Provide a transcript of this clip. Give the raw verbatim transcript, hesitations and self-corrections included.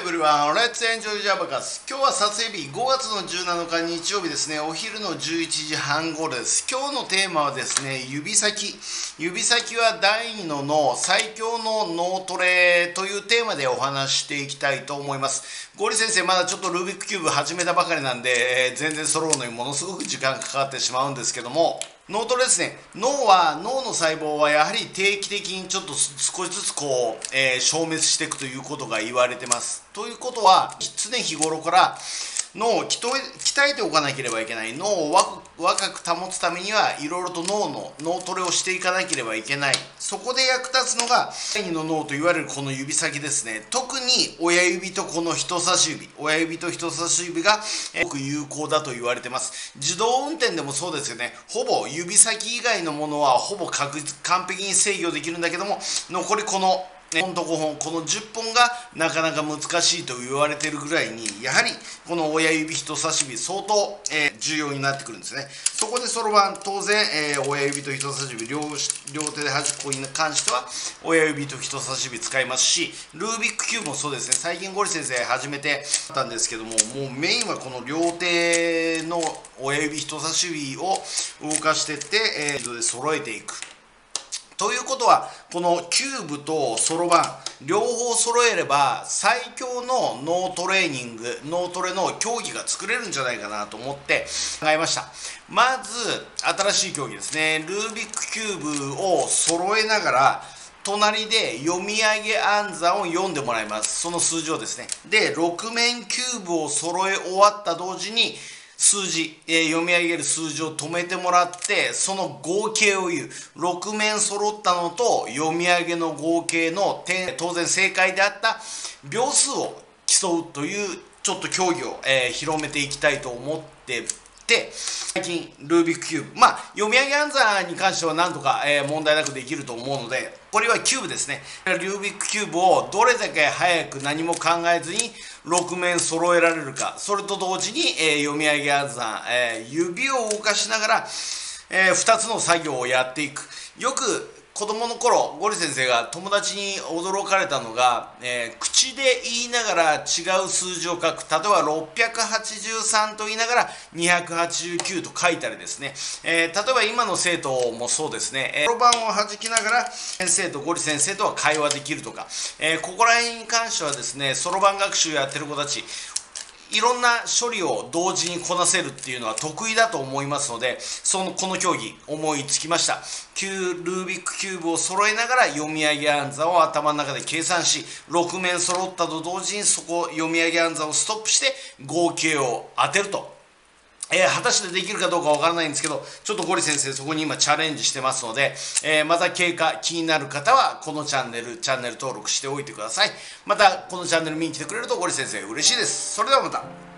エブリワン、Let's enjoy Javakas。今日は撮影日ごがつのじゅうなのか日曜日ですね、お昼のじゅういちじはん頃です。今日のテーマはですね、指先。指先は第二の脳、最強の脳トレというテーマでお話していきたいと思います。ゴリ先生、まだちょっとルービックキューブ始めたばかりなんで、全然揃うのにものすごく時間かかってしまうんですけども、脳トレですね。脳は脳の細胞はやはり定期的にちょっと少しずつこう、えー、消滅していくということが言われてます。ということは常日頃から脳を鍛えておかなければいけない。脳を若く保つためにはいろいろと脳の脳トレをしていかなければいけない。そこで役立つのが第二の脳といわれるこの指先ですね。特に親指とこの人差し指、親指と人差し指がすごく有効だと言われてます。自動運転でもそうですよね。ほぼ指先以外のものはほぼ完璧に制御できるんだけども、残りこの本とごほん、このじゅっぽんがなかなか難しいと言われてるぐらいに、やはりこの親指人差し指相当、えー、重要になってくるんですね。そこでそろばん、当然、えー、親指と人差し指 両, 両手で端っこに関しては親指と人差し指使いますし、ルービックキューブもそうですね。最近ゴリ先生始めてたんですけども、もうメインはこの両手の親指人差し指を動かしていって、えー、で揃えていく。ということはこのキューブとそろばん両方揃えれば最強の脳トレーニング、脳トレの競技が作れるんじゃないかなと思って考えました。まず新しい競技ですね、ルービックキューブを揃えながら隣で読み上げ暗算を読んでもらいます。その数字をですね、でろく面キューブを揃え終わった同時に数字、えー、読み上げる数字を止めてもらって、その合計を言う。ろく面揃ったのと読み上げの合計の点、当然正解であった秒数を競うというちょっと競技を、えー、広めていきたいと思ってて、最近ルービックキューブ、まあ読み上げ暗算に関してはなんとか、えー、問題なくできると思うので、これはキューブですね。ルービックキューブをどれだけ早く何も考えずにろく面揃えられるか。それと同時に、えー、読み上げ暗算、えー、指を動かしながら、えー、ふたつの作業をやっていく。よく子供の頃、ゴリ先生が友達に驚かれたのが、えー、口で言いながら違う数字を書く。例えばろっぴゃくはちじゅうさんと言いながらにひゃくはちじゅうきゅうと書いたりですね、えー、例えば今の生徒もそうですね、そろばんを弾きながら先生とゴリ先生とは会話できるとか、えー、ここら辺に関してはですね、そろばん学習やってる子たちいろんな処理を同時にこなせるっていうのは得意だと思いますので、そのこの競技思いつきました。キュールービックキューブを揃えながら読み上げ暗算を頭の中で計算し、ろく面揃ったと同時にそこ読み上げ暗算をストップして合計を当てると。えー、果たしてできるかどうかわからないんですけど、ちょっとゴリ先生そこに今チャレンジしてますので、えー、また経過気になる方はこのチャンネル、チャンネル登録しておいてください。またこのチャンネル見に来てくれるとゴリ先生嬉しいです。それではまた。